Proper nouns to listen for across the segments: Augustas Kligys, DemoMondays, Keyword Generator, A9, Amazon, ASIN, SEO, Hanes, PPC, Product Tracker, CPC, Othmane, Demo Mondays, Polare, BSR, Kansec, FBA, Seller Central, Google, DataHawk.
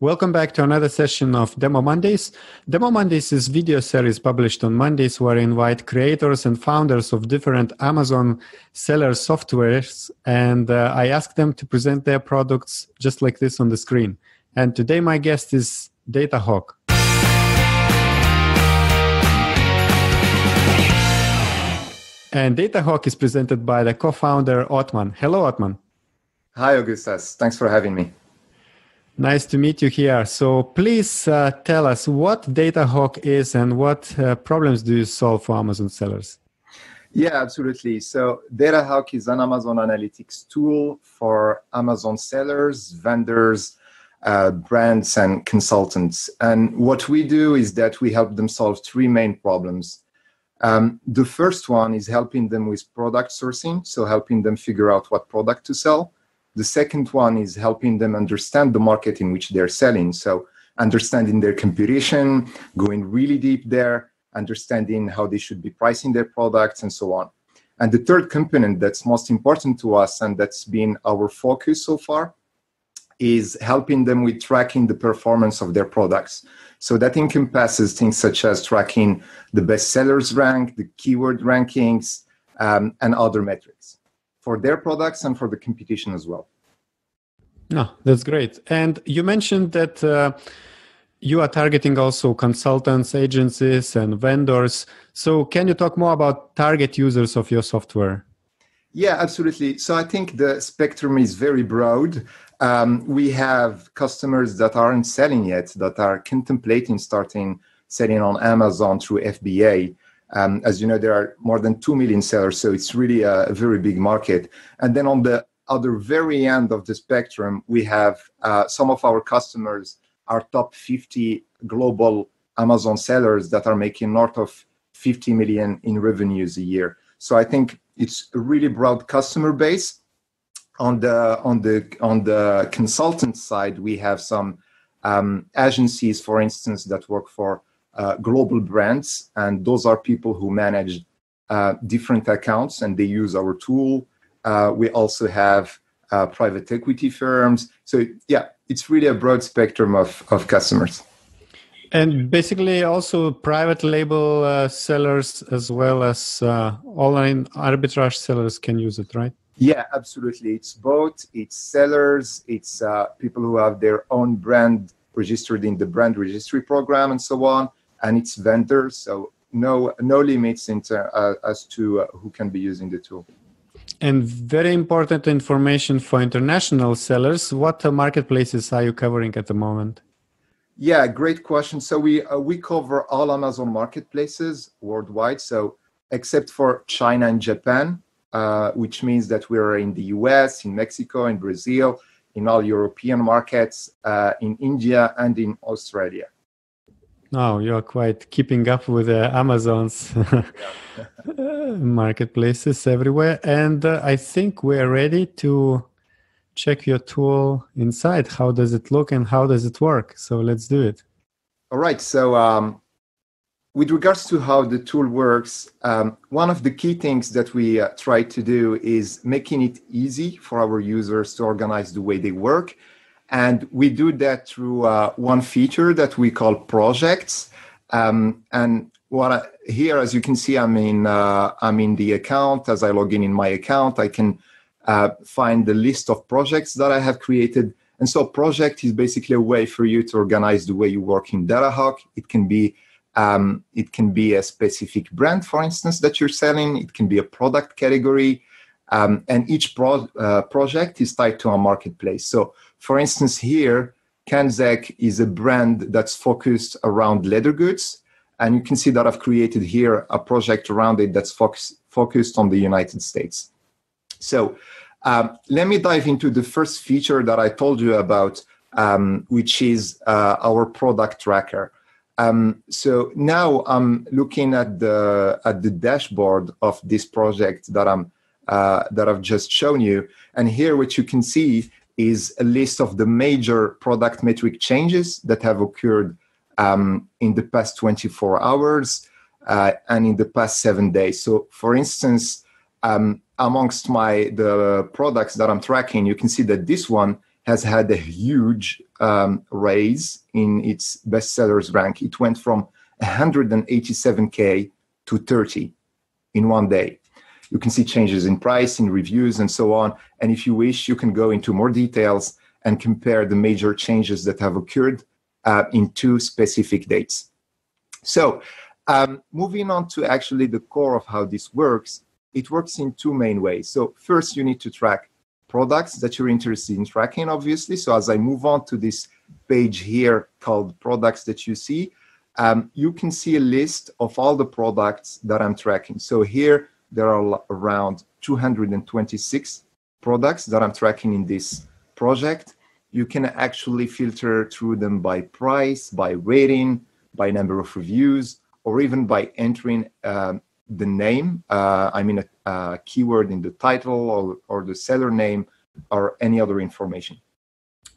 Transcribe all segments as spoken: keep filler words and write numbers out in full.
Welcome back to another session of Demo Mondays. Demo Mondays is video series published on Mondays where I invite creators and founders of different Amazon seller softwares, and uh, I ask them to present their products just like this on the screen. And today my guest is DataHawk. And DataHawk is presented by the co-founder Othmane. Hello, Othmane. Hi, Augustas. Thanks for having me. Nice to meet you here. So please uh, tell us what DataHawk is and what uh, problems do you solve for Amazon sellers? Yeah, absolutely. So DataHawk is an Amazon analytics tool for Amazon sellers, vendors, uh, brands, and consultants. And what we do is that we help them solve three main problems. Um, the first one is helping them with product sourcing, so helping them figure out what product to sell. The second one is helping them understand the market in which they're selling. So understanding their competition, going really deep there, understanding how they should be pricing their products and so on. And the third component that's most important to us, and that's been our focus so far, is helping them with tracking the performance of their products. So that encompasses things such as tracking the best sellers rank, the keyword rankings, um, and other metrics for their products and for the competition as well. No, that's great. And you mentioned that uh, you are targeting also consultants, agencies, and vendors. So can you talk more about target users of your software? Yeah, absolutely. So I think the spectrum is very broad. Um, we have customers that aren't selling yet, that are contemplating starting selling on Amazon through F B A. Um, as you know, there are more than two million sellers, so it's really a very big market. And then on the other very end of the spectrum, we have uh, some of our customers, our top fifty global Amazon sellers that are making north of fifty million in revenues a year. So I think it's a really broad customer base. On the, on the, on the consultant side, we have some um, agencies, for instance, that work for Uh, global brands, and those are people who manage uh, different accounts and they use our tool. Uh, we also have uh, private equity firms. So yeah, it's really a broad spectrum of, of customers. And basically also private label uh, sellers as well as uh, online arbitrage sellers can use it, right? Yeah, absolutely. It's both. It's sellers, it's uh, people who have their own brand registered in the brand registry program and so on. And it's vendors, so no no limits into, uh, as to uh, who can be using the tool. And very important information for international sellers. What uh, marketplaces are you covering at the moment? Yeah, great question. So we uh, we cover all Amazon marketplaces worldwide. So except for China and Japan, uh, which means that we are in the U S, in Mexico, in Brazil, in all European markets, uh, in India, and in Australia. Oh, you're quite keeping up with uh, Amazon's marketplaces everywhere. And uh, I think we're ready to check your tool inside. How does it look and how does it work? So let's do it. All right. So um, with regards to how the tool works, um, one of the key things that we uh, try to do is making it easy for our users to organize the way they work. And we do that through uh, one feature that we call projects. Um, and what I, here, as you can see, I'm in, uh, I'm in the account. As I log in in my account, I can uh, find the list of projects that I have created. And so project is basically a way for you to organize the way you work in DataHawk. It can be, um, it can be a specific brand, for instance, that you're selling. It can be a product category. Um, and each pro uh, project is tied to a marketplace. So, for instance, here, Kansec is a brand that's focused around leather goods. And you can see that I've created here a project around it that's focus focused on the United States. So um, let me dive into the first feature that I told you about, um, which is uh, our product tracker. Um, so now I'm looking at the, at the dashboard of this project that I'm Uh, that I've just shown you. And here what you can see is a list of the major product metric changes that have occurred um, in the past twenty-four hours uh, and in the past seven days. So for instance, um, amongst my the products that I'm tracking, you can see that this one has had a huge um, raise in its bestsellers rank. It went from one hundred eighty-seven K to thirty in one day. You can see changes in price, in reviews, and so on. And if you wish, you can go into more details and compare the major changes that have occurred uh, in two specific dates. So um, moving on to actually the core of how this works, it works in two main ways. So first, you need to track products that you're interested in tracking, obviously. So as I move on to this page here called products that you see, um, you can see a list of all the products that I'm tracking. So here, there are around two hundred twenty-six products that I'm tracking in this project. You can actually filter through them by price, by rating, by number of reviews, or even by entering um, the name. Uh, I mean, a, a keyword in the title or, or the seller name or any other information.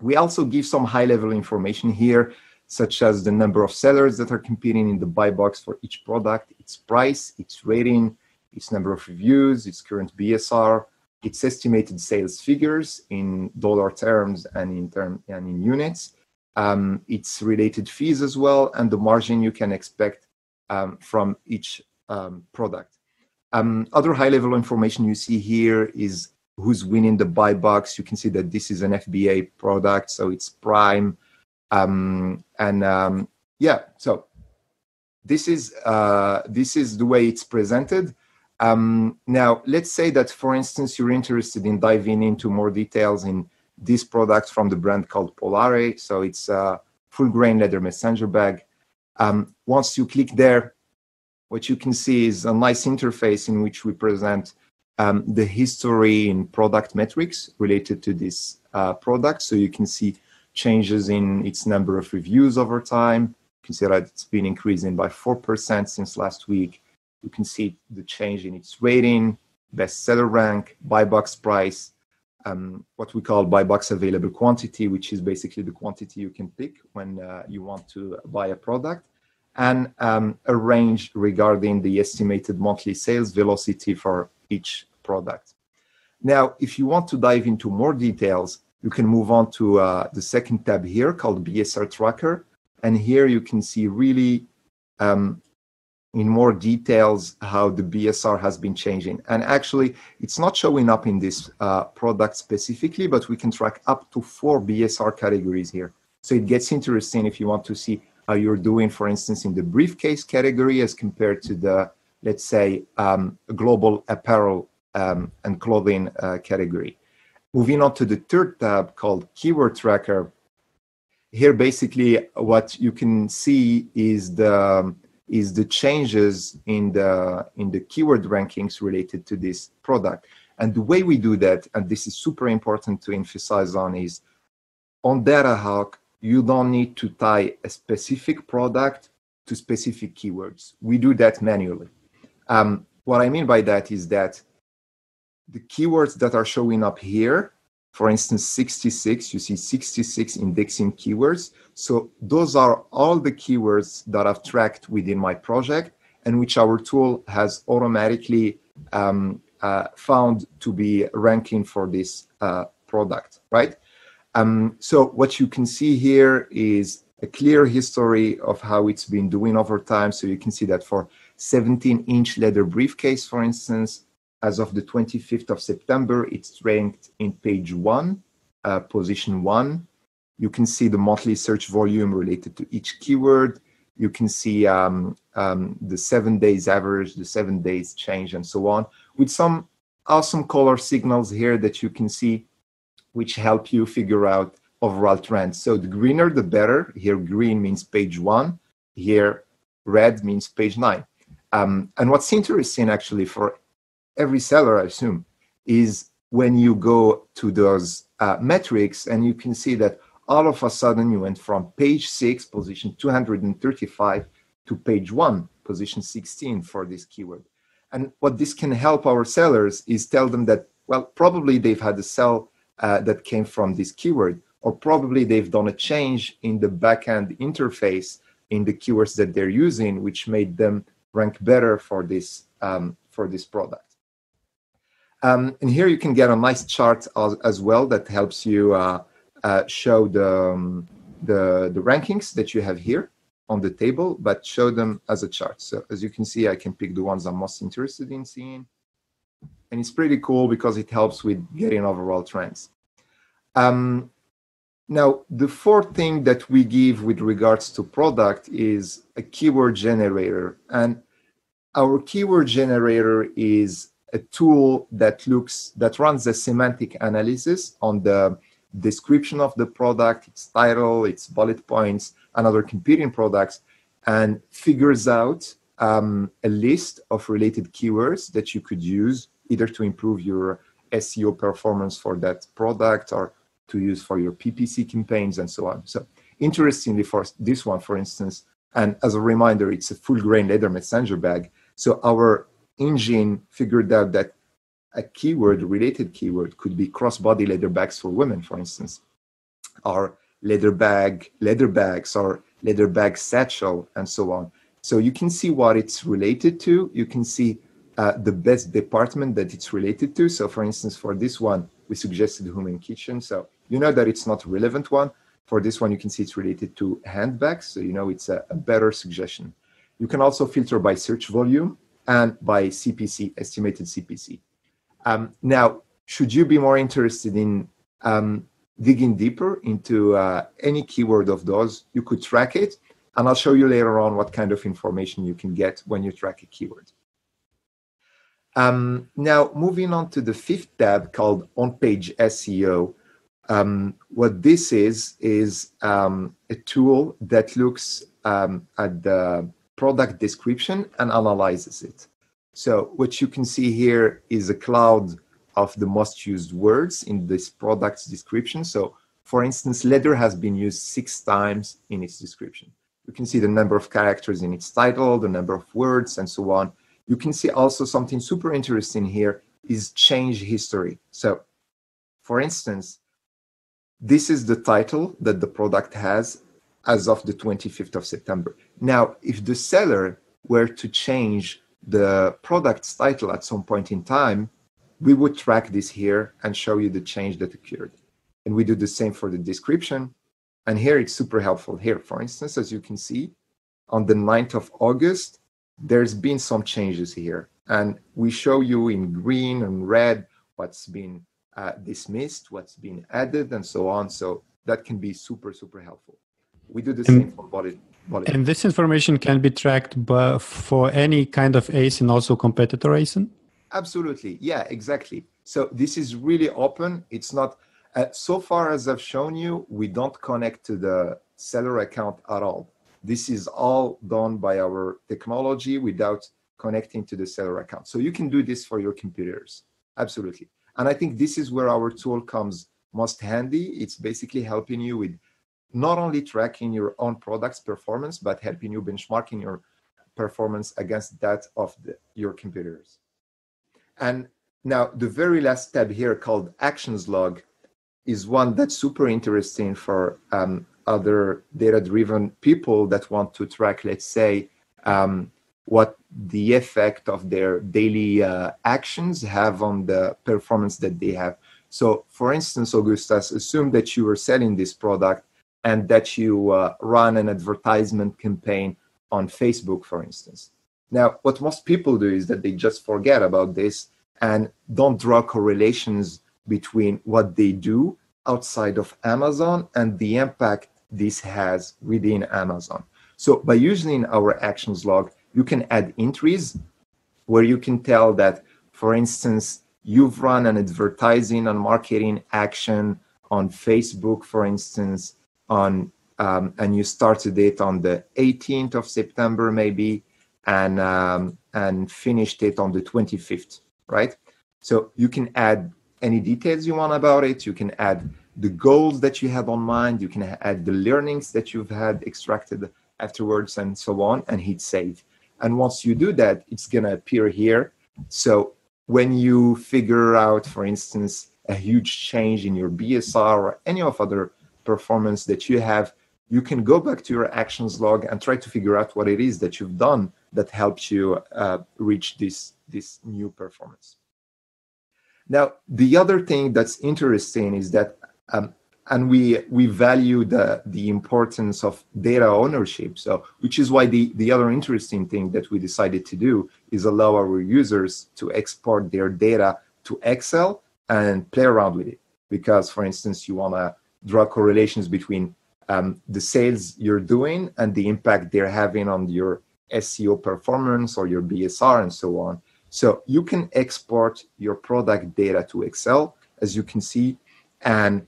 We also give some high-level information here, such as the number of sellers that are competing in the buy box for each product, its price, its rating, its number of reviews, its current B S R, its estimated sales figures in dollar terms and in term and in units, um, its related fees as well, and the margin you can expect um, from each um, product. Um, other high-level information you see here is who's winning the buy box. You can see that this is an F B A product, so it's prime. Um, and um, yeah, so this is uh, this is the way it's presented. Um, now, let's say that, for instance, you're interested in diving into more details in this product from the brand called Polare. So it's a full-grain leather messenger bag. Um, once you click there, what you can see is a nice interface in which we present um, the history in product metrics related to this uh, product. So you can see changes in its number of reviews over time. You can see that it's been increasing by four percent since last week. You can see the change in its rating, bestseller rank, buy box price, um, what we call buy box available quantity, which is basically the quantity you can pick when uh, you want to buy a product, and um, a range regarding the estimated monthly sales velocity for each product. Now, if you want to dive into more details, you can move on to uh, the second tab here called B S R Tracker. And here you can see really um, in more details how the B S R has been changing. And actually, it's not showing up in this uh, product specifically, but we can track up to four B S R categories here. So it gets interesting if you want to see how you're doing, for instance, in the briefcase category as compared to the, let's say, um, global apparel um, and clothing uh, category. Moving on to the third tab called Keyword Tracker. Here, basically, what you can see is the is the changes in the in the keyword rankings related to this product. And the way we do that, and this is super important to emphasize on, is on DataHawk, you don't need to tie a specific product to specific keywords. We do that manually. Um, what I mean by that is that the keywords that are showing up here, for instance, sixty-six, you see sixty-six indexing keywords. So those are all the keywords that I've tracked within my project and which our tool has automatically um, uh, found to be ranking for this uh, product, right? Um, so what you can see here is a clear history of how it's been doing over time. So you can see that for seventeen inch leather briefcase, for instance, as of the twenty-fifth of September, it's ranked in page one, uh, position one. You can see the monthly search volume related to each keyword. You can see um, um, the seven days average, the seven days change, and so on, with some awesome color signals here that you can see, which help you figure out overall trends. So the greener, the better. Here, green means page one. Here, red means page nine. Um, and what's interesting, actually, for every seller, I assume, is when you go to those uh, metrics and you can see that all of a sudden you went from page six, position two hundred thirty-five, to page one, position sixteen for this keyword. And what this can help our sellers is tell them that, well, probably they've had a sell uh, that came from this keyword, or probably they've done a change in the backend interface in the keywords that they're using, which made them rank better for this, um, for this product. Um, and here you can get a nice chart as, as well that helps you uh, uh, show the, um, the the rankings that you have here on the table, but show them as a chart. So as you can see, I can pick the ones I'm most interested in seeing. And it's pretty cool because it helps with getting overall trends. Um, now, the fourth thing that we give with regards to product is a keyword generator. And our keyword generator is a tool that looks, that runs a semantic analysis on the description of the product, its title, its bullet points, and other competing products, and figures out um, a list of related keywords that you could use either to improve your S E O performance for that product or to use for your P P C campaigns and so on. So interestingly for this one, for instance, and as a reminder, it's a full grain leather messenger bag. So our engine figured out that a keyword, related keyword, could be crossbody leather bags for women, for instance, or leather bag, leather bags, or leather bag satchel, and so on. So you can see what it's related to. You can see Uh, the best department that it's related to. So for instance, for this one, we suggested home and kitchen. So you know that it's not a relevant one. For this one, you can see it's related to handbags. So you know it's a, a better suggestion. You can also filter by search volume and by C P C, estimated C P C. Um, now, should you be more interested in um, digging deeper into uh, any keyword of those, you could track it. And I'll show you later on what kind of information you can get when you track a keyword. Um, now, moving on to the fifth tab called on-page S E O. Um, what this is, is um, a tool that looks um, at the product description and analyzes it. So what you can see here is a cloud of the most used words in this product's description. So for instance, leather has been used six times in its description. You can see the number of characters in its title, the number of words, and so on. You can see also something super interesting here is change history. So for instance, this is the title that the product has as of the twenty-fifth of September. Now, if the seller were to change the product's title at some point in time, we would track this here and show you the change that occurred. And we do the same for the description. And here it's super helpful here. For instance, as you can see, on the ninth of August, there's been some changes here, and we show you in green and red what's been uh, dismissed, what's been added, and so on. So that can be super, super helpful. We do the and, same for bullet. bullet. And this information can be tracked by, for any kind of A S I N, also competitor A S I N? Absolutely. Yeah, exactly. So this is really open. It's not, uh, so far as I've shown you, we don't connect to the seller account at all. This is all done by our technology without connecting to the seller account. So you can do this for your competitors. Absolutely. And I think this is where our tool comes most handy. It's basically helping you with not only tracking your own product's performance, but helping you benchmarking your performance against that of the, your competitors. And now the very last tab here called Actions Log is one that's super interesting for um, other data-driven people that want to track, let's say, um, what the effect of their daily uh, actions have on the performance that they have. So, for instance, Augustas, assume that you were selling this product and that you uh, run an advertisement campaign on Facebook, for instance. Now, what most people do is that they just forget about this and don't draw correlations between what they do outside of Amazon and the impact this has within Amazon. So by using our actions log, you can add entries where you can tell that, for instance, you've run an advertising and marketing action on Facebook, for instance, on um, and you started it on the eighteenth of September, maybe, and um, and finished it on the twenty-fifth, right? So you can add any details you want about it. You can add the goals that you have on mind. You can add the learnings that you've had extracted afterwards and so on, and hit save. And once you do that, it's going to appear here. So when you figure out, for instance, a huge change in your B S R or any of other performance that you have, you can go back to your actions log and try to figure out what it is that you've done that helps you uh, reach this, this new performance. Now, the other thing that's interesting is that um, and we we value the the importance of data ownership. So, which is why the the other interesting thing that we decided to do is allow our users to export their data to Excel and play around with it. Because, for instance, you want to draw correlations between um, the sales you're doing and the impact they're having on your S E O performance or your B S R and so on. So you can export your product data to Excel, as you can see, and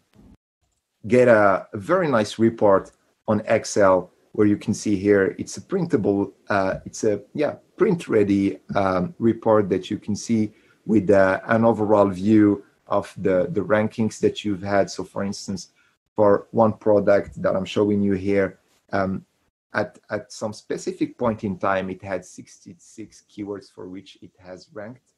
get a very nice report on Excel, where you can see here it's a printable, uh, it's a yeah print-ready um, report that you can see with uh, an overall view of the, the rankings that you've had. So for instance, for one product that I'm showing you here, um, at, at some specific point in time, it had sixty-six keywords for which it has ranked,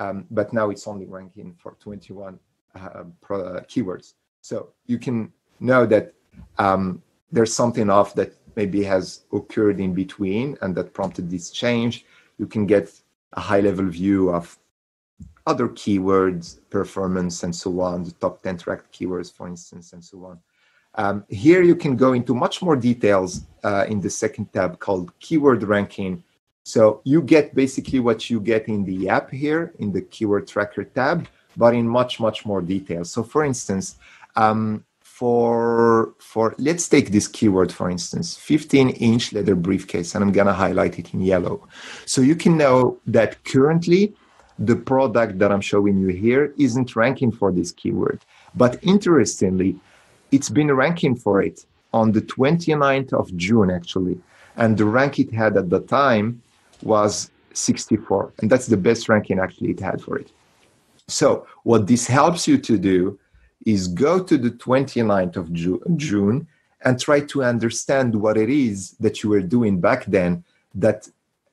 um, but now it's only ranking for twenty-one uh, pro, uh, keywords. So you can know that um, there's something off that maybe has occurred in between and that prompted this change. You can get a high-level view of other keywords, performance, and so on, the top ten tracked keywords, for instance, and so on. Um, here you can go into much more details uh, in the second tab called keyword ranking. So you get basically what you get in the app here in the keyword tracker tab, but in much, much more detail. So for instance, um, for, for let's take this keyword, for instance, fifteen inch leather briefcase, and I'm going to highlight it in yellow. So you can know that currently, the product that I'm showing you here isn't ranking for this keyword. But interestingly, it's been ranking for it on the twenty-ninth of June, actually. And the rank it had at the time was sixty-four. And that's the best ranking, actually, it had for it. So what this helps you to do is go to the twenty-ninth of June and try to understand what it is that you were doing back then that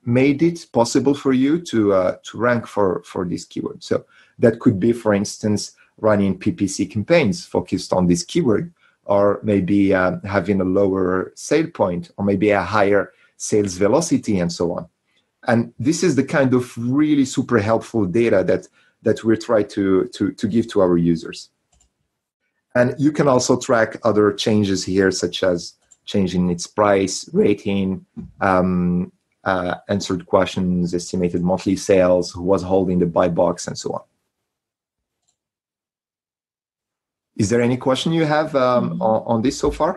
made it possible for you to uh, to rank for, for this keyword. So that could be, for instance, running P P C campaigns focused on this keyword, or maybe uh, having a lower sale point, or maybe a higher sales velocity, and so on. And this is the kind of really super helpful data that, that we're trying to, to, to give to our users. And you can also track other changes here, such as changing its price, rating, um, Uh, answered questions, estimated monthly sales, who was holding the buy box, and so on. Is there any question you have um, on, on this so far?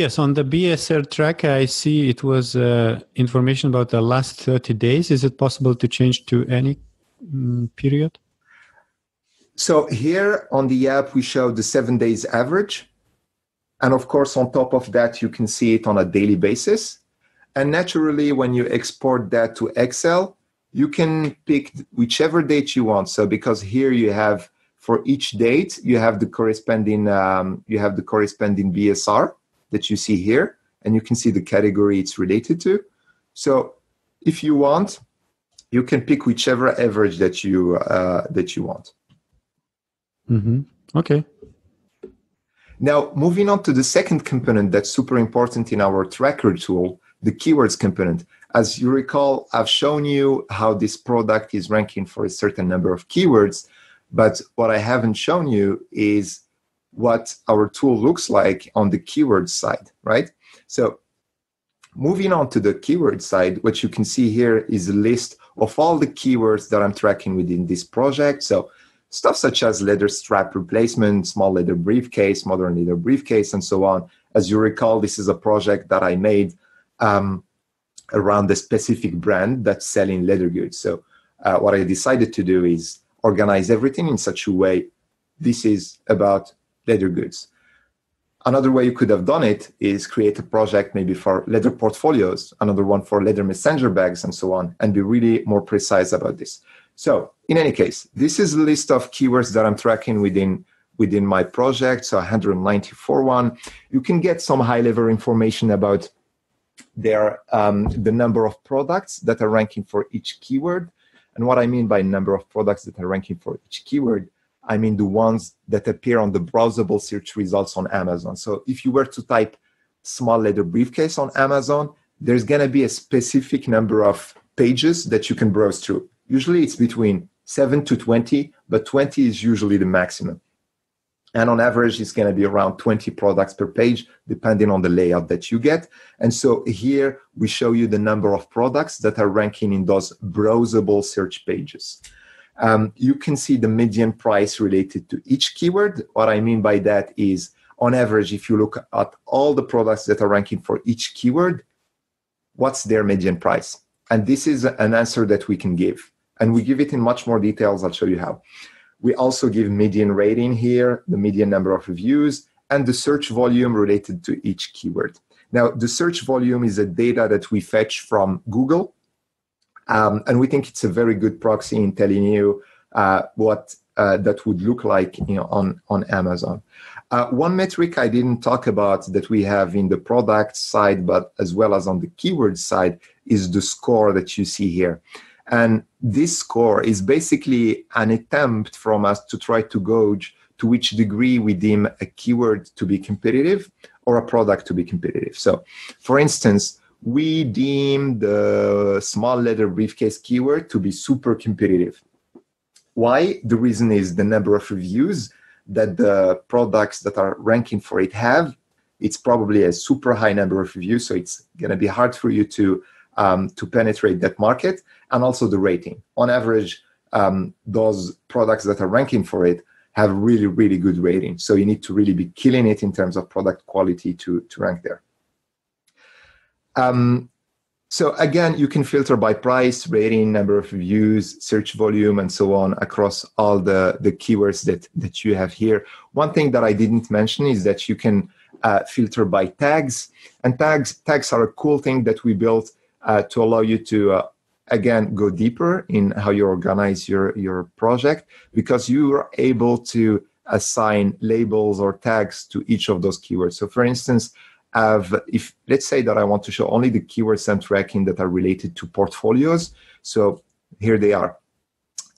Yes, on the B S R tracker, I see it was uh, information about the last thirty days. Is it possible to change to any um, period? So here on the app, we show the seven days average. And of course, on top of that, you can see it on a daily basis. And naturally, when you export that to Excel, you can pick whichever date you want. So because here you have, for each date, you have the corresponding um, you have the corresponding B S R that you see here, and you can see the category it's related to. So if you want, you can pick whichever average that you uh, that you want. Mm-hmm. Okay. Now, moving on to the second component that's super important in our tracker tool, the keywords component. As you recall, I've shown you how this product is ranking for a certain number of keywords, but what I haven't shown you is what our tool looks like on the keyword side, right? So moving on to the keyword side, what you can see here is a list of all the keywords that I'm tracking within this project. So stuff such as leather strap replacement, small leather briefcase, modern leather briefcase, and so on. As you recall, this is a project that I made Um, around a specific brand that's selling leather goods. So uh, what I decided to do is organize everything in such a way this is about leather goods. Another way you could have done it is create a project maybe for leather portfolios, another one for leather messenger bags, and so on, and be really more precise about this. So in any case, this is a list of keywords that I'm tracking within within my project, so one hundred ninety-four one. You can get some high-level information about There are um, the number of products that are ranking for each keyword. And what I mean by number of products that are ranking for each keyword, I mean the ones that appear on the browsable search results on Amazon. So if you were to type small leather briefcase on Amazon, there's going to be a specific number of pages that you can browse through. Usually it's between seven to twenty, but twenty is usually the maximum. And on average, it's going to be around twenty products per page, depending on the layout that you get. And so here we show you the number of products that are ranking in those browsable search pages. Um, you can see the median price related to each keyword. What I mean by that is, on average, if you look at all the products that are ranking for each keyword, what's their median price? And this is an answer that we can give. And we give it in much more details. I'll show you how. We also give median rating here, the median number of reviews, and the search volume related to each keyword. Now, the search volume is a data that we fetch from Google. Um, and we think it's a very good proxy in telling you uh, what uh, that would look like, you know, on, on Amazon. Uh, one metric I didn't talk about that we have in the product side, but as well as on the keyword side, is the score that you see here. And this score is basically an attempt from us to try to gauge to which degree we deem a keyword to be competitive or a product to be competitive. So, for instance, we deem the small leather briefcase keyword to be super competitive. Why? The reason is the number of reviews that the products that are ranking for it have. It's probably a super high number of reviews, so it's going to be hard for you to um, to penetrate that market. And also the rating. On average, um, those products that are ranking for it have really, really good ratings. So you need to really be killing it in terms of product quality to, to rank there. Um, so again, you can filter by price, rating, number of reviews, search volume, and so on across all the, the keywords that, that you have here. One thing that I didn't mention is that you can uh, filter by tags. And tags, tags are a cool thing that we built uh, to allow you to uh, again, go deeper in how you organize your, your project, because you are able to assign labels or tags to each of those keywords. So for instance, I've, if let's say that I want to show only the keywords I'm tracking that are related to portfolios. So here they are.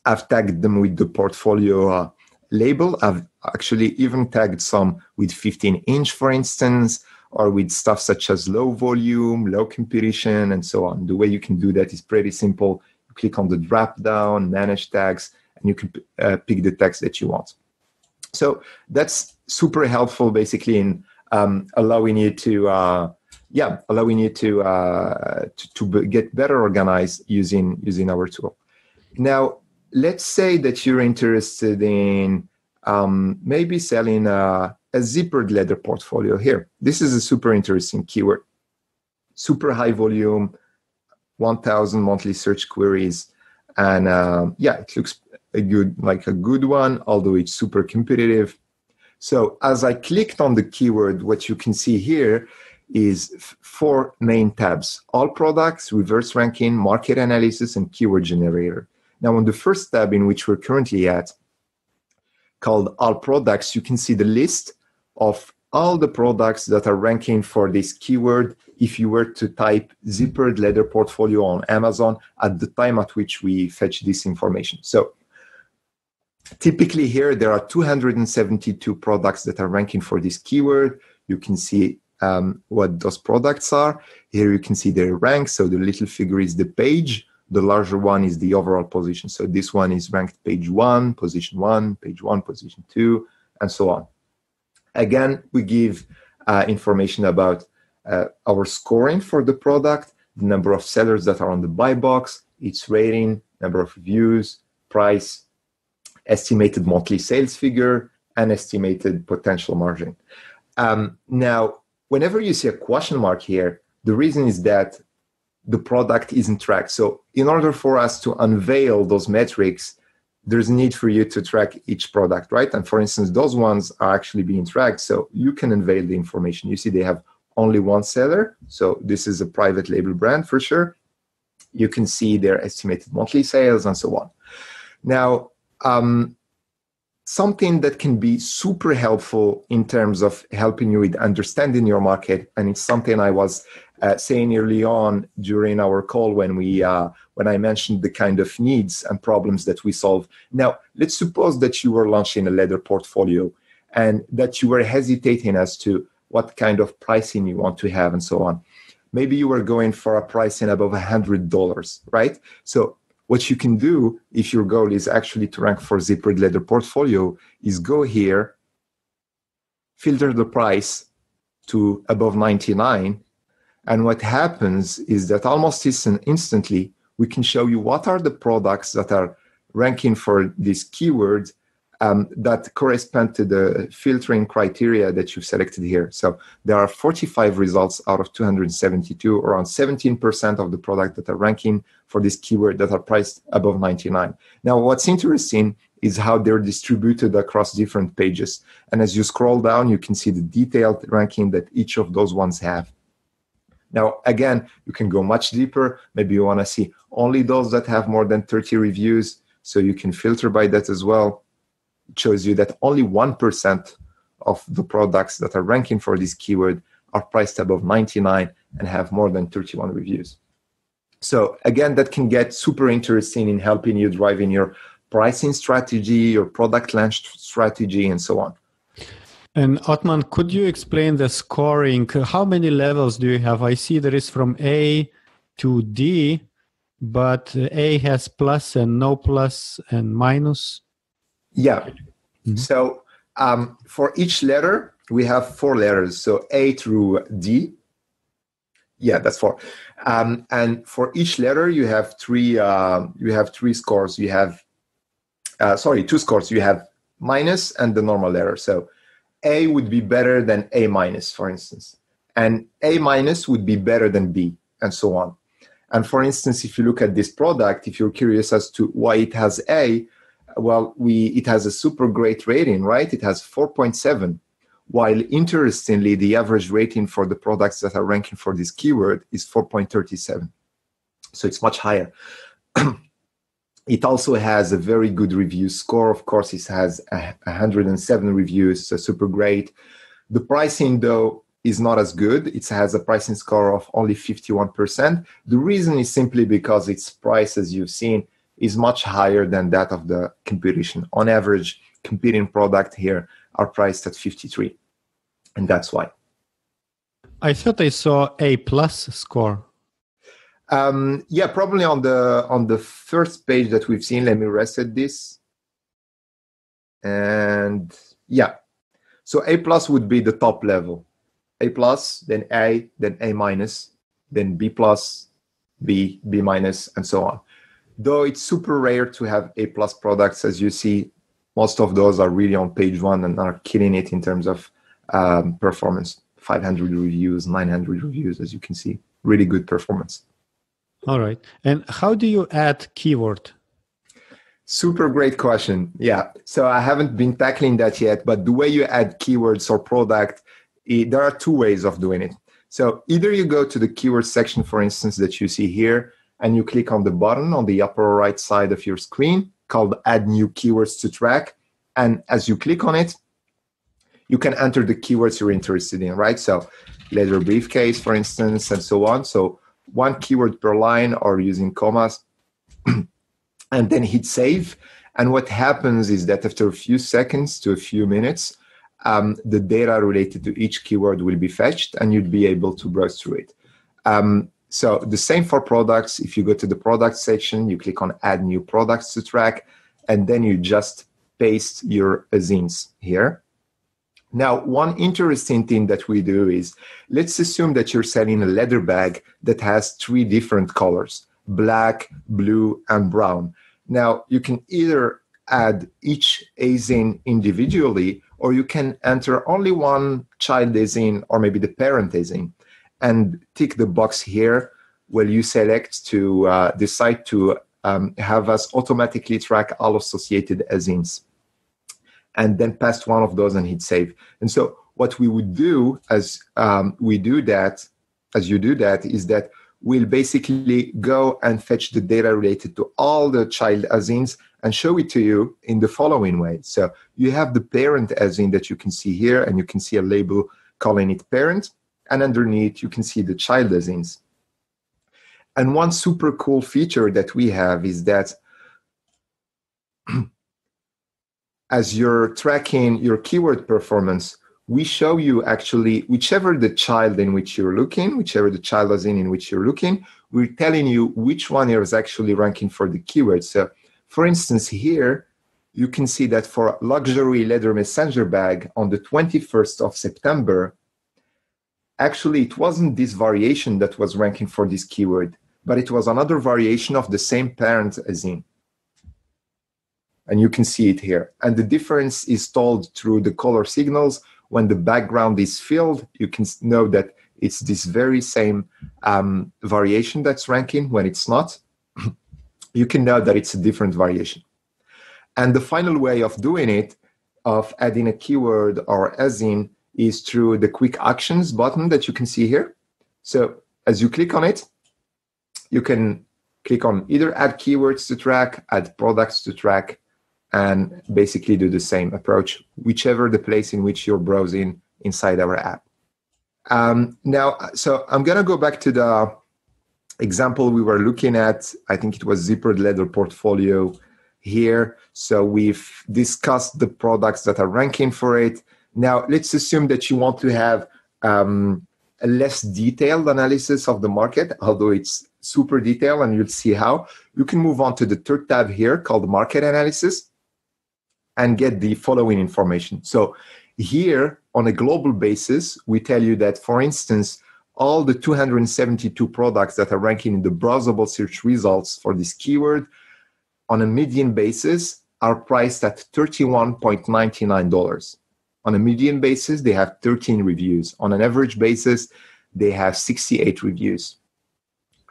I've tagged them with the portfolio uh, label. I've actually even tagged some with fifteen inch, for instance, or with stuff such as low volume, low competition, and so on. The way you can do that is pretty simple. You click on the drop-down, manage tags, and you can uh, pick the tags that you want. So that's super helpful, basically, in um, allowing you to, uh, yeah, allowing you to uh, to, to be get better organized using using our tool. Now, let's say that you're interested in um, maybe selling a a zippered leather portfolio here. This is a super interesting keyword. Super high volume, one thousand monthly search queries. And uh, yeah, it looks a good, like a good one, although it's super competitive. So as I clicked on the keyword, what you can see here is four main tabs: all products, reverse ranking, market analysis, and keyword generator. Now on the first tab, in which we're currently at, called all products, you can see the list of all the products that are ranking for this keyword if you were to type zippered leather portfolio on Amazon at the time at which we fetch this information. So typically here, there are two hundred seventy-two products that are ranking for this keyword. You can see um, what those products are. Here you can see their rank. So the little figure is the page. The larger one is the overall position. So this one is ranked page one, position one, page one, position two, and so on. Again, we give uh, information about uh, our scoring for the product, the number of sellers that are on the buy box, its rating, number of reviews, price, estimated monthly sales figure, and estimated potential margin. Um, now, whenever you see a question mark here, the reason is that the product isn't tracked. So in order for us to unveil those metrics, there's a need for you to track each product, right? And for instance, those ones are actually being tracked, so you can unveil the information. You see they have only one seller, so this is a private label brand for sure. You can see their estimated monthly sales and so on. Now, um, something that can be super helpful in terms of helping you with understanding your market, and it's something I was Uh, saying early on during our call when we uh, when I mentioned the kind of needs and problems that we solve. Now, let's suppose that you were launching a leather portfolio and that you were hesitating as to what kind of pricing you want to have and so on. Maybe you were going for a pricing above one hundred dollars, right? So what you can do if your goal is actually to rank for zippered leather portfolio is go here, filter the price to above ninety-nine. And what happens is that almost instantly, we can show you what are the products that are ranking for these keywords um, that correspond to the filtering criteria that you've selected here. So there are forty-five results out of two hundred seventy-two, around seventeen percent of the products that are ranking for this keyword that are priced above ninety-nine. Now, what's interesting is how they're distributed across different pages. And as you scroll down, you can see the detailed ranking that each of those ones have. Now, again, you can go much deeper. Maybe you want to see only those that have more than thirty reviews. So you can filter by that as well. It shows you that only one percent of the products that are ranking for this keyword are priced above ninety-nine and have more than thirty-one reviews. So again, that can get super interesting in helping you drive in your pricing strategy, your product launch strategy, and so on. And Othmane, could you explain the scoring? How many levels do you have? I see there is from A to D, but A has plus and no plus and minus. Yeah. Mm-hmm. So um, for each letter, we have four letters. So A through D. Yeah, that's four. Um, and for each letter, you have three. Uh, you have three scores. You have, uh, sorry, two scores. You have minus and the normal letter. So A would be better than A minus, for instance. And A minus would be better than B, and so on. And for instance, if you look at this product, if you're curious as to why it has A, well, we it has a super great rating, right? It has four point seven. While interestingly, the average rating for the products that are ranking for this keyword is four point three seven. So it's much higher. It also has a very good review score. Of course, it has one hundred seven reviews, so super great. The pricing, though, is not as good. It has a pricing score of only fifty-one percent. The reason is simply because its price, as you've seen, is much higher than that of the competition. On average, competing products here are priced at fifty-three, and that's why. I thought I saw A plus score. Um, yeah, probably on the on the first page that we've seen. Let me reset this. And yeah, so A plus would be the top level. A plus, then A, then A minus, then B plus, B, B minus, and so on. Though it's super rare to have A plus products, as you see, most of those are really on page one and are killing it in terms of um, performance. five hundred reviews, nine hundred reviews, as you can see, really good performance. All right. And how do you add keyword? Super great question. Yeah. So I haven't been tackling that yet, but the way you add keywords or product, it, there are two ways of doing it. So either you go to the keyword section, for instance, that you see here, and you click on the button on the upper right side of your screen called Add New Keywords to Track. And as you click on it, you can enter the keywords you're interested in, right? So leather briefcase, for instance, and so on. So one keyword per line or using commas, and then hit save. And what happens is that after a few seconds to a few minutes, um, the data related to each keyword will be fetched and you'd be able to browse through it. Um, so the same for products. If you go to the product section, you click on add new products to track, and then you just paste your A S I Ns here. Now, one interesting thing that we do is, let's assume that you're selling a leather bag that has three different colors, black, blue, and brown. Now, you can either add each A S I N individually, or you can enter only one child A S I N or maybe the parent A S I N, and tick the box here where you select to uh, decide to um, have us automatically track all associated A S I Ns. And then paste one of those and hit save. And so what we would do as um, we do that, as you do that, is that we'll basically go and fetch the data related to all the child A S I Ns and show it to you in the following way. So you have the parent A S I N that you can see here, and you can see a label calling it parent, and underneath you can see the child A S I Ns. And one super cool feature that we have is that as you're tracking your keyword performance, we show you actually whichever the child in which you're looking, whichever the child is in in which you're looking, we're telling you which one is actually ranking for the keyword. So for instance, here, you can see that for luxury leather messenger bag on the twenty-first of September, actually it wasn't this variation that was ranking for this keyword, but it was another variation of the same parent A S I N. And you can see it here. And the difference is told through the color signals. When the background is filled, you can know that it's this very same um, variation that's ranking. When it's not, you can know that it's a different variation. And the final way of doing it, of adding a keyword or A S I N, is through the quick actions button that you can see here. So as you click on it, you can click on either add keywords to track, add products to track, and basically do the same approach, whichever the place in which you're browsing inside our app. Um, now, so I'm going to go back to the example we were looking at. I think it was zippered leather portfolio here. So we've discussed the products that are ranking for it. Now, let's assume that you want to have um, a less detailed analysis of the market, although it's super detailed, and you'll see how. You can move on to the third tab here called Market Analysis and get the following information. So here, on a global basis, we tell you that, for instance, all the two hundred seventy-two products that are ranking in the browsable search results for this keyword on a median basis are priced at thirty-one ninety-nine dollars. On a median basis, they have thirteen reviews. On an average basis, they have sixty-eight reviews.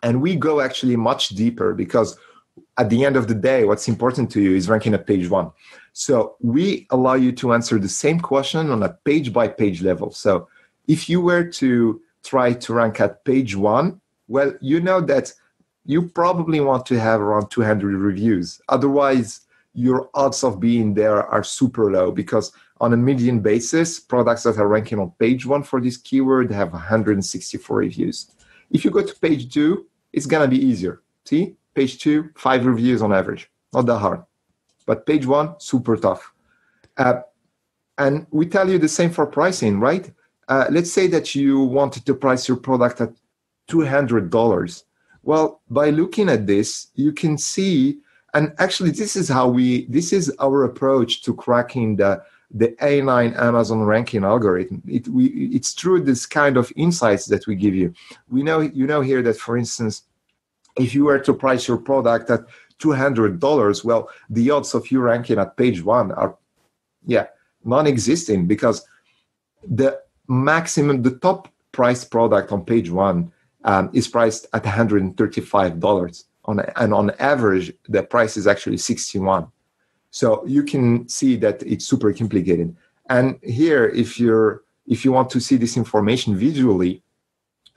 And we go actually much deeper, because at the end of the day, what's important to you is ranking at page one. So we allow you to answer the same question on a page-by-page level. So if you were to try to rank at page one, well, you know that you probably want to have around two hundred reviews. Otherwise, your odds of being there are super low, because on a median basis, products that are ranking on page one for this keyword have one hundred sixty-four reviews. If you go to page two, it's going to be easier. See, page two, five reviews on average. Not that hard. But page one, super tough. Uh, and we tell you the same for pricing, right? Uh, let's say that you wanted to price your product at two hundred dollars. Well, by looking at this, you can see, and actually this is how we, this is our approach to cracking the the A nine Amazon ranking algorithm. It, we, it's through this kind of insights that we give you. We know, you know here that, for instance, if you were to price your product at two hundred dollars, well, the odds of you ranking at page one are, yeah, non-existent, because the maximum, the top priced product on page one um, is priced at one hundred thirty-five dollars. On, and on average, the price is actually sixty-one dollars. So you can see that it's super complicated. And here, if you're if you want to see this information visually,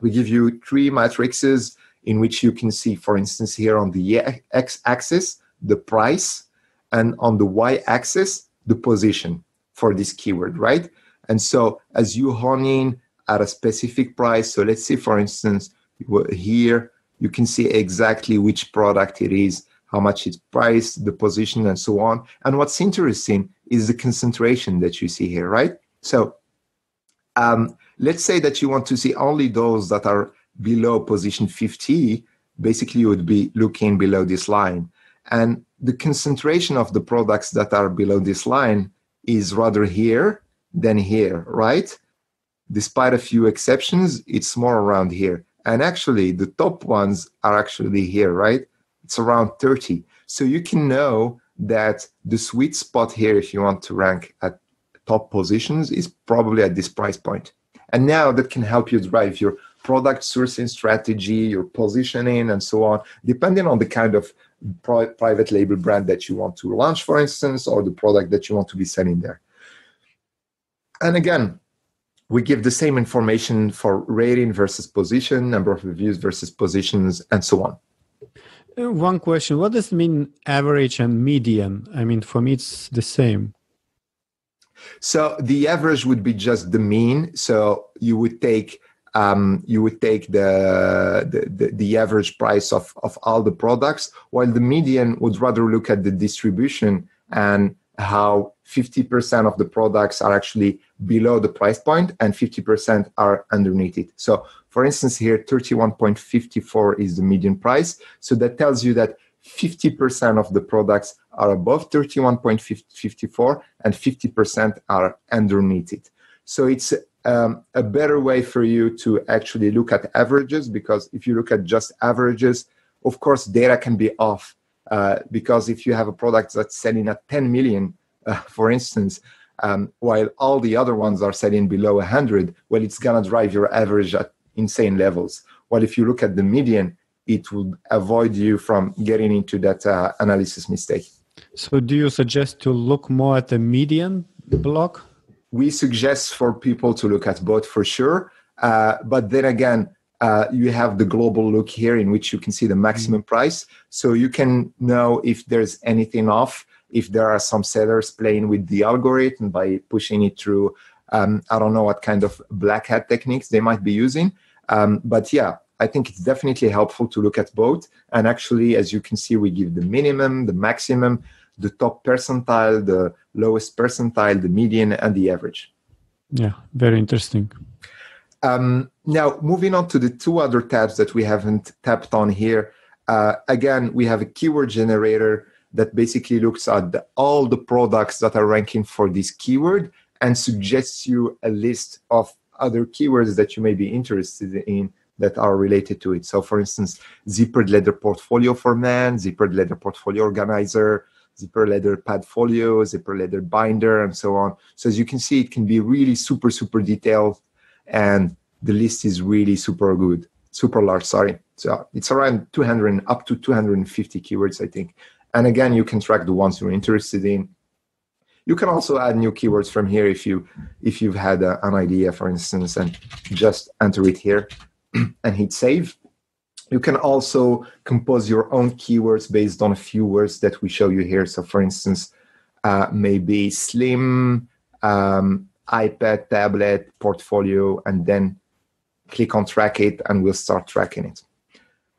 we give you three matrices in which you can see, for instance, here on the x-axis, the price, and on the y-axis, the position for this keyword, right? And so as you hone in at a specific price, so let's say, for instance, here, you can see exactly which product it is, how much it's priced, the position, and so on. And what's interesting is the concentration that you see here, right? So um, let's say that you want to see only those that are below position fifty. Basically, you would be looking below this line. And the concentration of the products that are below this line is rather here than here, right? Despite a few exceptions, it's more around here. And actually, the top ones are actually here, right? It's around thirty. So you can know that the sweet spot here, if you want to rank at top positions, is probably at this price point. And now that can help you drive your product sourcing strategy, your positioning, and so on, depending on the kind of pri private label brand that you want to launch, for instance, or the product that you want to be selling there. And again, we give the same information for rating versus position, number of reviews versus positions, and so on. One question. What does it mean average and median? I mean, for me, it's the same. So the average would be just the mean. So you would take um, you would take the, the, the, the average price of, of all the products, while the median would rather look at the distribution and how fifty percent of the products are actually below the price point and fifty percent are underneath it. So for instance, here, thirty-one fifty-four is the median price. So that tells you that fifty percent of the products are above thirty-one point five four and fifty percent are underneath it. So it's um, a better way for you to actually look at averages, because if you look at just averages, of course, data can be off. Uh, because if you have a product that's selling at ten million, uh, for instance, um, while all the other ones are selling below one hundred, well, it's going to drive your average at insane levels. While if you look at the median, it will avoid you from getting into that uh, analysis mistake. So do you suggest to look more at the median block? We suggest for people to look at both for sure. Uh, but then again, Uh, you have the global look here in which you can see the maximum price. So you can know if there's anything off, if there are some sellers playing with the algorithm by pushing it through, um, I don't know what kind of black hat techniques they might be using. Um, but yeah, I think it's definitely helpful to look at both. And actually, as you can see, we give the minimum, the maximum, the top percentile, the lowest percentile, the median, and the average. Yeah, very interesting. Um, now, moving on to the two other tabs that we haven't tapped on here. Uh, again, we have a keyword generator that basically looks at the, all the products that are ranking for this keyword and suggests you a list of other keywords that you may be interested in that are related to it. So, for instance, zippered leather portfolio for men, zippered leather portfolio organizer, zipper leather pad folio, zipper leather binder, and so on. So, as you can see, it can be really super, super detailed. And the list is really super good, super large, sorry. So it's around two hundred, up to two hundred fifty keywords, I think. And again, you can track the ones you're interested in. You can also add new keywords from here if, you, if you've had a, an idea, for instance, and just enter it here and hit save. You can also compose your own keywords based on a few words that we show you here. So for instance, uh, maybe slim, um, iPad, tablet, portfolio, and then click on track it and we'll start tracking it.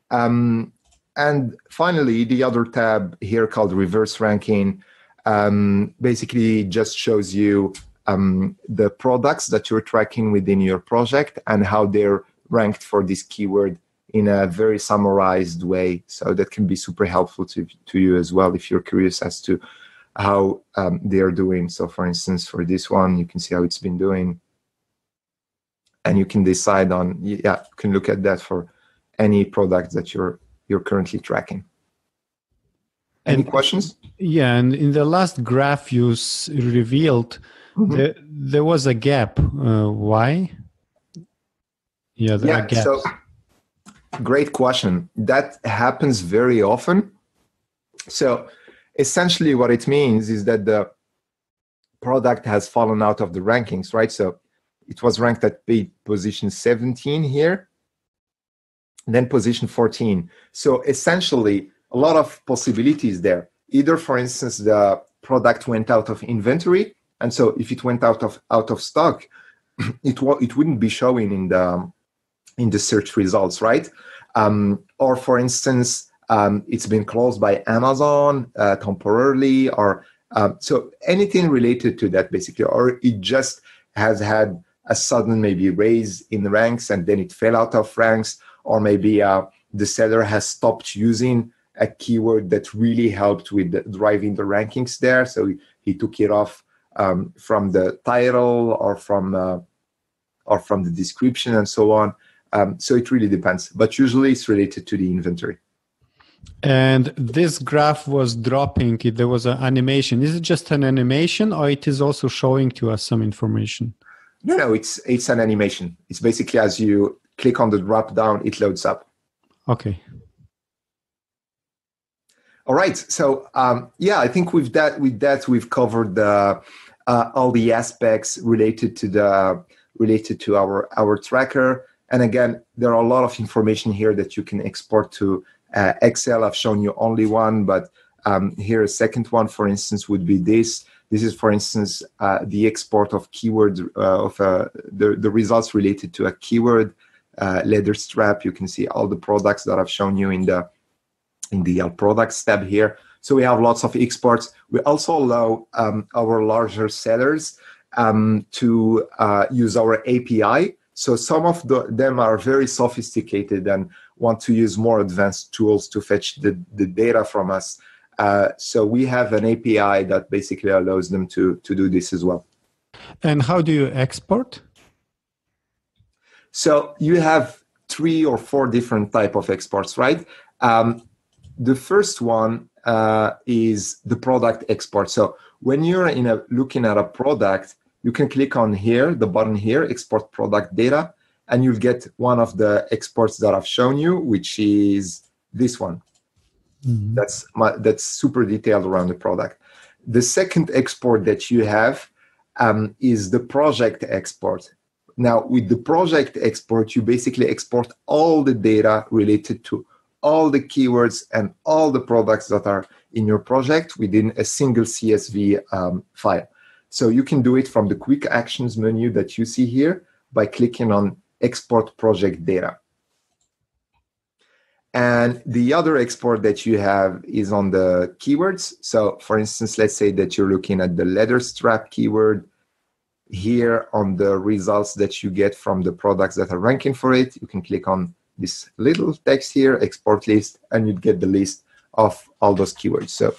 Um, and finally, the other tab here called reverse ranking um, basically just shows you um, the products that you're tracking within your project and how they're ranked for this keyword in a very summarized way. So that can be super helpful to, to you as well if you're curious as to how um, they are doing. So for instance, for this one, you can see how it's been doing. And you can decide on, yeah, you can look at that for any product that you're you're currently tracking. Any and, questions? Yeah, and in the last graph you s revealed, mm-hmm. there, there was a gap. Uh, why? Yeah, there yeah, are gaps. So, great question. That happens very often. So, essentially, what it means is that the product has fallen out of the rankings, right? So it was ranked at position seventeen here, then position fourteen. So essentially, a lot of possibilities there. Either, for instance, the product went out of inventory, and so if it went out of out of stock, it it wouldn't be showing in the in the search results, right? Um, or, for instance. Um, it's been closed by Amazon uh, temporarily, or uh, so anything related to that, basically, or it just has had a sudden maybe raise in the ranks and then it fell out of ranks, or maybe uh, the seller has stopped using a keyword that really helped with the, driving the rankings there. So he took it off um, from the title or from uh, or from the description and so on. Um, so it really depends, but usually it's related to the inventory. And this graph was dropping. There was an animation. Is it just an animation, or it is also showing to us some information? No, no, it's it's an animation. It's basically as you click on the drop down, it loads up. Okay. All right. So um, yeah, I think with that with that we've covered the, uh, all the aspects related to the related to our our tracker. And again, there are a lot of information here that you can export to. Uh, Excel, I've shown you only one, but um, here a second one, for instance, would be this. This is, for instance, uh, the export of keywords, uh, of uh, the, the results related to a keyword, uh, leather strap. You can see all the products that I've shown you in the in the products tab here. So we have lots of exports. We also allow um, our larger sellers um, to uh, use our A P I. So some of the, them are very sophisticated and want to use more advanced tools to fetch the, the data from us. Uh, so we have an A P I that basically allows them to, to do this as well. And how do you export? So you have three or four different type of exports, right? Um, the first one uh, is the product export. So when you're in a, looking at a product, you can click on here, the button here, export product data, and you'll get one of the exports that I've shown you, which is this one. Mm-hmm. That's my, that's super detailed around the product. The second export that you have um, is the project export. Now, with the project export, you basically export all the data related to all the keywords and all the products that are in your project within a single C S V um, file. So you can do it from the quick actions menu that you see here by clicking on export project data. And the other export that you have is on the keywords. So for instance, let's say that you're looking at the leather strap keyword. Here on the results that you get from the products that are ranking for it, you can click on this little text here, export list, and you'd get the list of all those keywords. So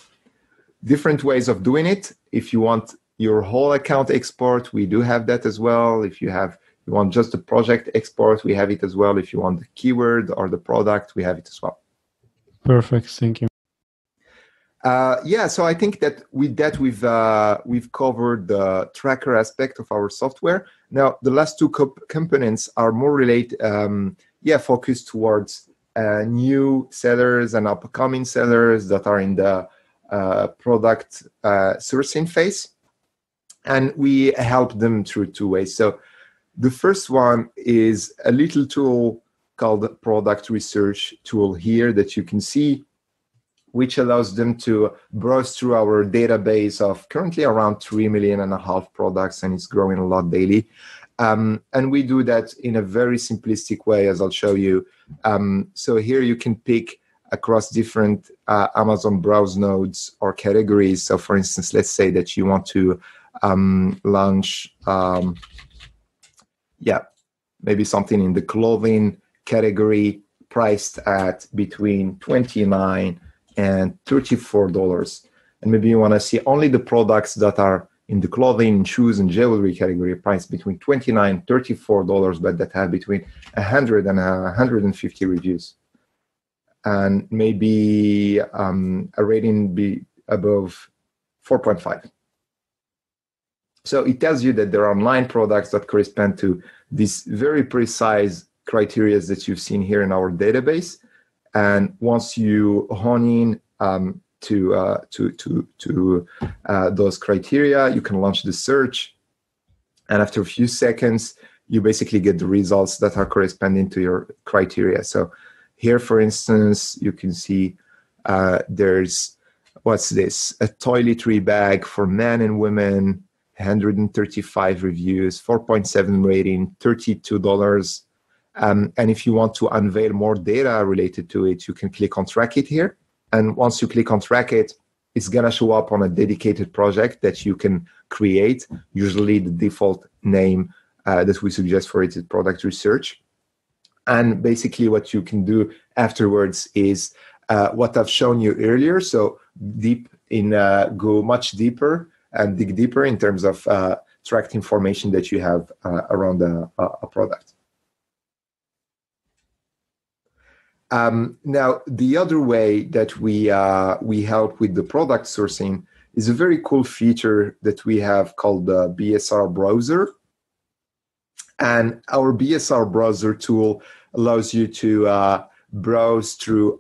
different ways of doing it. If you want your whole account export, we do have that as well. If you have you want just the project export, we have it as well. If you want the keyword or the product, we have it as well. Perfect, thank you. Uh, yeah, so I think that with that, we've uh, we've covered the tracker aspect of our software. Now, the last two co components are more related, um, yeah, focused towards uh, new sellers and upcoming sellers that are in the uh, product uh, sourcing phase. And we help them through two ways. So the first one is a little tool called Product Research Tool here that you can see, which allows them to browse through our database of currently around three million and a half products, and it's growing a lot daily. Um, and we do that in a very simplistic way, as I'll show you. Um, so here you can pick across different uh, Amazon browse nodes or categories. So for instance, let's say that you want to um, launch, um, yeah, maybe something in the clothing category priced at between twenty-nine and thirty-four dollars, and maybe you want to see only the products that are in the clothing, shoes, and jewelry category priced between twenty-nine and thirty-four dollars, but that have between one hundred and one hundred fifty reviews, and maybe um, a rating be above four point five. So it tells you that there are online products that correspond to these very precise criteria that you've seen here in our database. And once you hone in um, to, uh, to to to uh, those criteria, you can launch the search. And after a few seconds, you basically get the results that are corresponding to your criteria. So here, for instance, you can see uh, there's, what's this? A toiletry bag for men and women, one hundred thirty-five reviews, four point seven rating, thirty-two dollars. Um, and if you want to unveil more data related to it, you can click on Track It here. And once you click on Track It, it's going to show up on a dedicated project that you can create. Usually the default name uh, that we suggest for it is Product Research. And basically what you can do afterwards is uh, what I've shown you earlier. So deep in, uh, go much deeper and dig deeper in terms of uh, tracked information that you have uh, around a, a product. Um, now, the other way that we uh, we help with the product sourcing is a very cool feature that we have called the B S R browser. And our B S R browser tool allows you to uh, browse through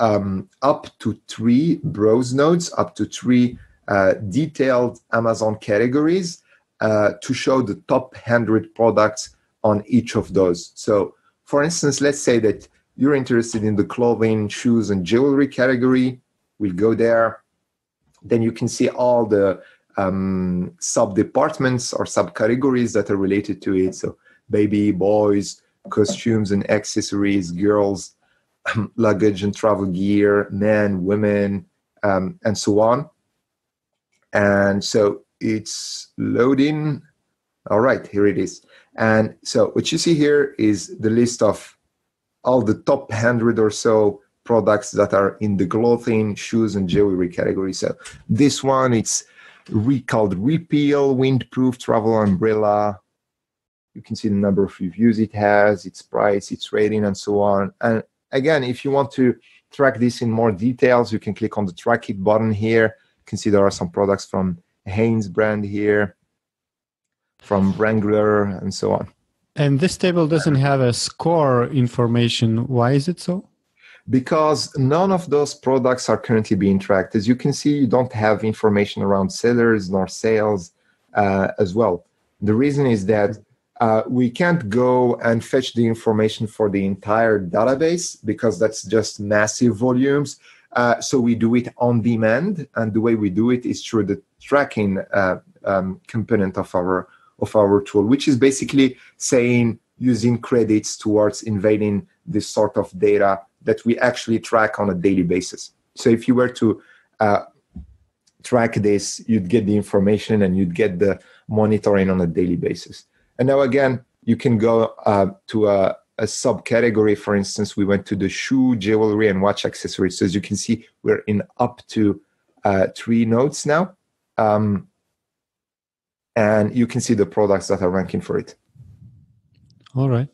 um, up to three browse nodes, up to three uh, detailed Amazon categories uh, to show the top one hundred products on each of those. So, for instance, let's say that you're interested in the clothing, shoes, and jewelry category. We'll go there. Then you can see all the um, sub-departments or subcategories that are related to it. So baby, boys, costumes and accessories, girls, luggage and travel gear, men, women, um, and so on. And so it's loading. All right, here it is. And so what you see here is the list of all the top one hundred or so products that are in the clothing, shoes, and jewelry category. So this one, it's re- called Repeal Windproof Travel Umbrella. You can see the number of reviews it has, its price, its rating, and so on. And again, if you want to track this in more details, you can click on the Track It button here. You can see there are some products from Hanes brand here, from Wrangler, and so on. And this table doesn't have a score information. Why is it so? Because none of those products are currently being tracked. As you can see, you don't have information around sellers nor sales uh, as well. The reason is that uh, we can't go and fetch the information for the entire database because that's just massive volumes. Uh, so we do it on demand, and the way we do it is through the tracking uh, um, component of our of our tool, which is basically saying using credits towards invading this sort of data that we actually track on a daily basis. So if you were to uh, track this, you'd get the information and you'd get the monitoring on a daily basis. And now again, you can go uh, to a, a subcategory. For instance, we went to the shoe, jewelry, and watch accessories. So as you can see, we're in up to uh, three nodes now. Um, and you can see the products that are ranking for it. All right.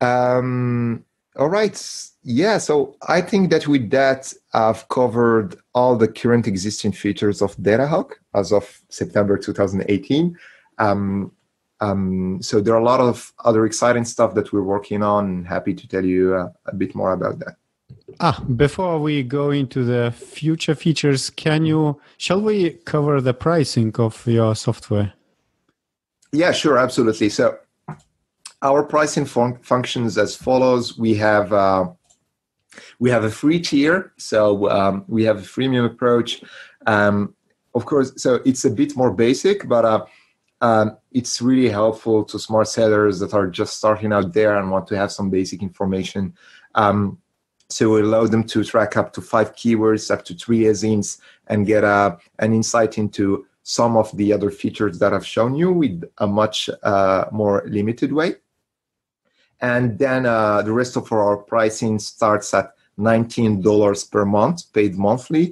Um, all right. Yeah, so I think that with that, I've covered all the current existing features of DataHawk as of September two thousand eighteen. Um, um, so there are a lot of other exciting stuff that we're working on. Happy to tell you uh, a bit more about that. Ah, before we go into the future features, can you, shall we cover the pricing of your software? Yeah, sure, absolutely. So our pricing fun- functions as follows. We have uh, we have a free tier, so um, we have a freemium approach. Um, of course, so it's a bit more basic, but uh, um, it's really helpful to smart sellers that are just starting out there and want to have some basic information. Um, So we allow them to track up to five keywords, up to three A S I Ns, and get a, an insight into some of the other features that I've shown you with a much uh, more limited way. And then uh, the rest of our pricing starts at nineteen dollars per month, paid monthly,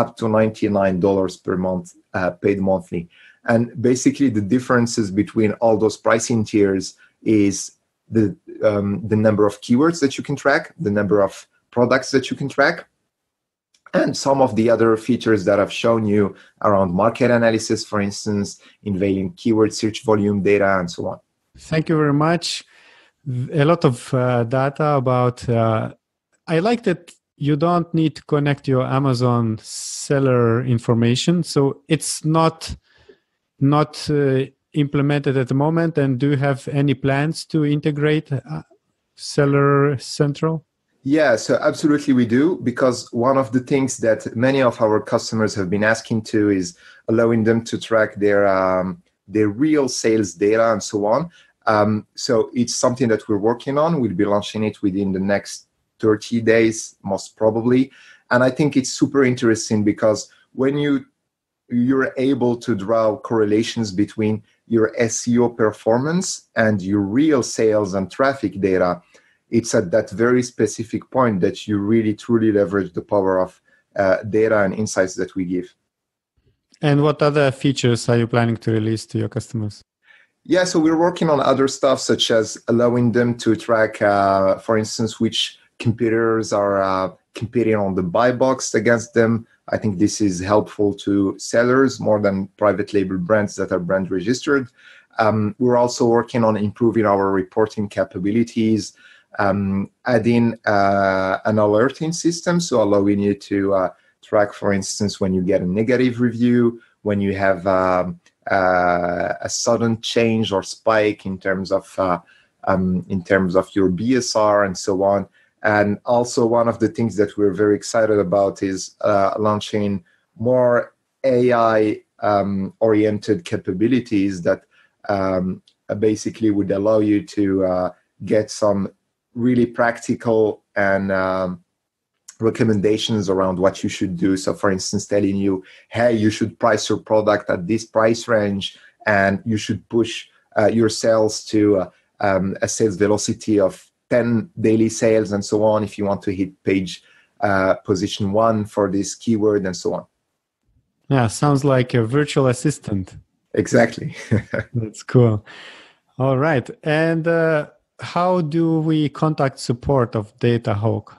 up to ninety-nine dollars per month, uh, paid monthly. And basically the differences between all those pricing tiers is the, um, the number of keywords that you can track, the number of products that you can track, and some of the other features that I've shown you around market analysis, for instance, invading keyword search volume data, and so on. Thank you very much. A lot of uh, data about, uh, I like that you don't need to connect your Amazon seller information. So it's not, not uh, implemented at the moment. And do you have any plans to integrate uh, Seller Central? Yeah, so absolutely we do, because one of the things that many of our customers have been asking to is allowing them to track their um, their real sales data and so on. Um, so it's something that we're working on. We'll be launching it within the next thirty days, most probably. And I think it's super interesting because when you, you're able to draw correlations between your S E O performance and your real sales and traffic data, it's at that very specific point that you really truly leverage the power of uh, data and insights that we give. And what other features are you planning to release to your customers? Yeah, so we're working on other stuff, such as allowing them to track, uh, for instance, which competitors are uh, competing on the buy box against them. I think this is helpful to sellers more than private label brands that are brand registered. Um, we're also working on improving our reporting capabilities, Um, adding uh, an alerting system, so allowing you to uh, track, for instance, when you get a negative review, when you have uh, uh, a sudden change or spike in terms of uh, um, in terms of your B S R and so on. And also, one of the things that we're very excited about is uh, launching more A I um, oriented capabilities that um, basically would allow you to uh, get some really practical and um, recommendations around what you should do. So for instance, telling you, hey, you should price your product at this price range, and you should push uh, your sales to uh, um, a sales velocity of ten daily sales and so on if you want to hit page uh, position one for this keyword and so on. Yeah, sounds like a virtual assistant. Exactly. That's cool. All right. And uh, how do we contact support of DataHawk?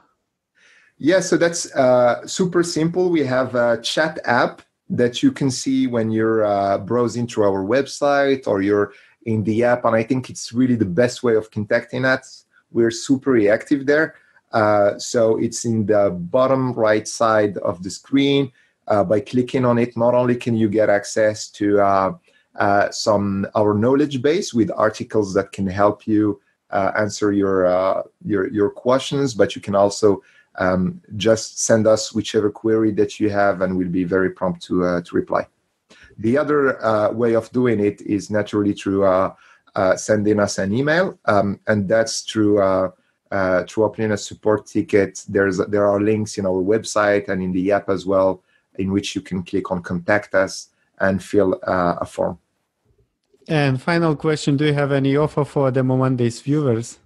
Yeah, so that's uh, super simple. We have a chat app that you can see when you're uh, browsing through our website or you're in the app. And I think it's really the best way of contacting us. We're super reactive there. Uh, so it's in the bottom right side of the screen. Uh, by clicking on it, not only can you get access to uh, uh, some our knowledge base with articles that can help you uh, answer your, uh, your your questions, but you can also um, just send us whichever query that you have, and we'll be very prompt to uh, to reply. The other uh, way of doing it is naturally through uh, uh, sending us an email, um, and that's through uh, uh, through opening a support ticket. There's there are links in our website and in the app as well, in which you can click on Contact Us and fill uh, a form. And final question, do you have any offer for DemoMondays viewers?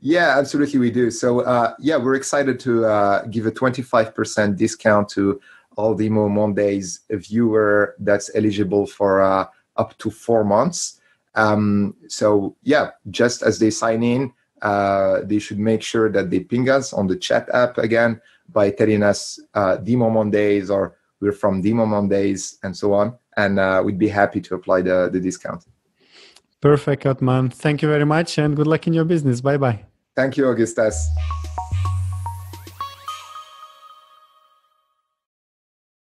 Yeah, absolutely we do. So uh, yeah, we're excited to uh, give a twenty-five percent discount to all DemoMondays viewer that's eligible for uh, up to four months. Um, so yeah, just as they sign in, uh, they should make sure that they ping us on the chat app again by telling us uh, DemoMondays or we're from DemoMondays and so on. And uh, we'd be happy to apply the, the discount. Perfect, Othmane. Thank you very much and good luck in your business. Bye-bye. Thank you, Augustas.